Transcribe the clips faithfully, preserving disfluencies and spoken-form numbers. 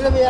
Sorry, David.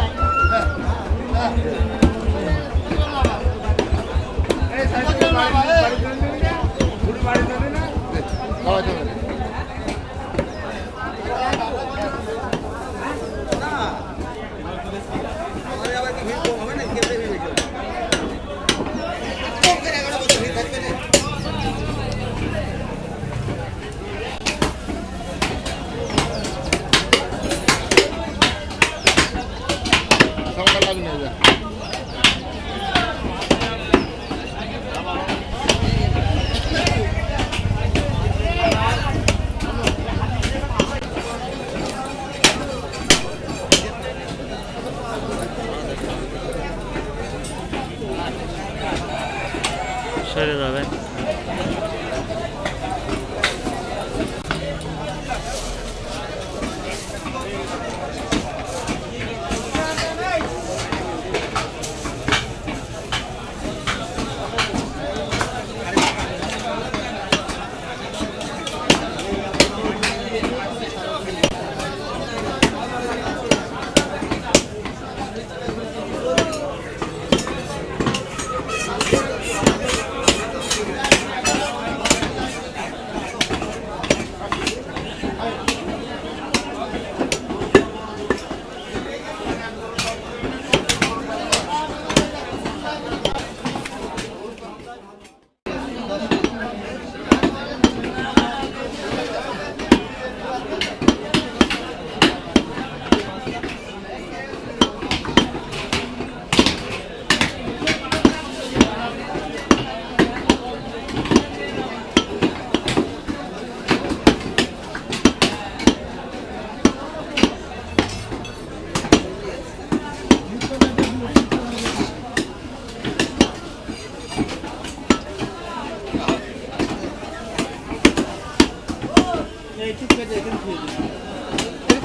I'm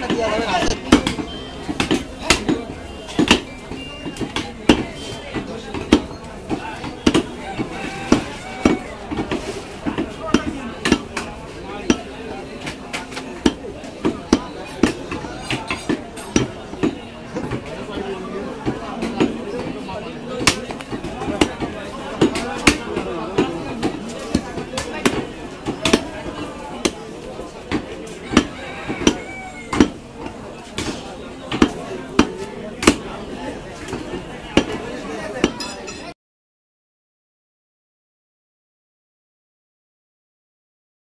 not the other one.